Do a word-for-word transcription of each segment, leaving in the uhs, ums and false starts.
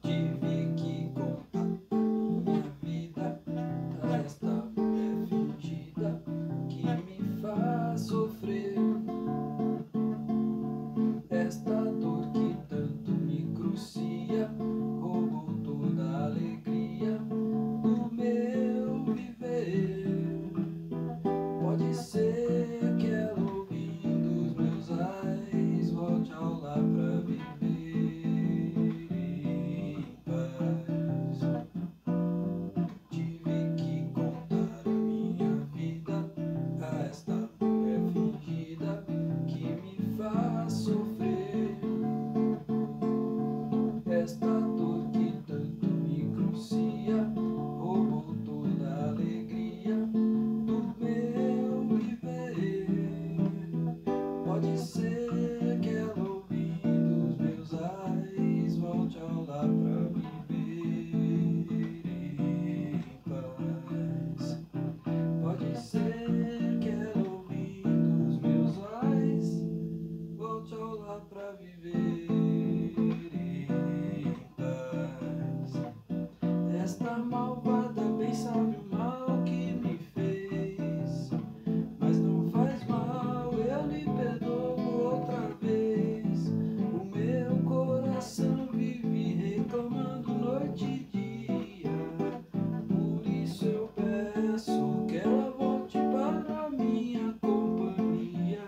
Tive que contar minha vida, esta é fingida que me faz sofrer. Esta dor que tanto me crucia roubou toda a alegria do meu viver. Pode ser que ela ouvindo os meus ais volte ao lar pra viver. Esta dor que tanto me crucia roubou toda a alegria do meu viver. Pode ser que ela ouvindo os meus ais volte ao lar pra viver em paz. Pode ser que ela ouvindo os meus ais volte ao lar pra viver. Esta malvada bem sabe o mal que me fez, mas não faz mal, eu lhe perdoo outra vez. O meu coração vive reclamando noite e dia, por isso eu peço que ela volte para minha companhia.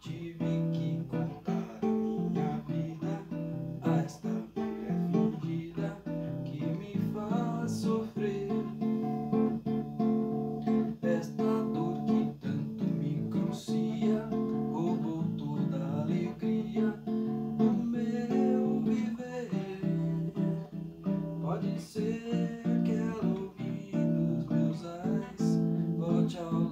Tive que contar minha vida a esta sofrer. Esta dor que tanto me crucia roubou toda a alegria do meu viver. Pode ser que ela ouvindo os meus ais volte ao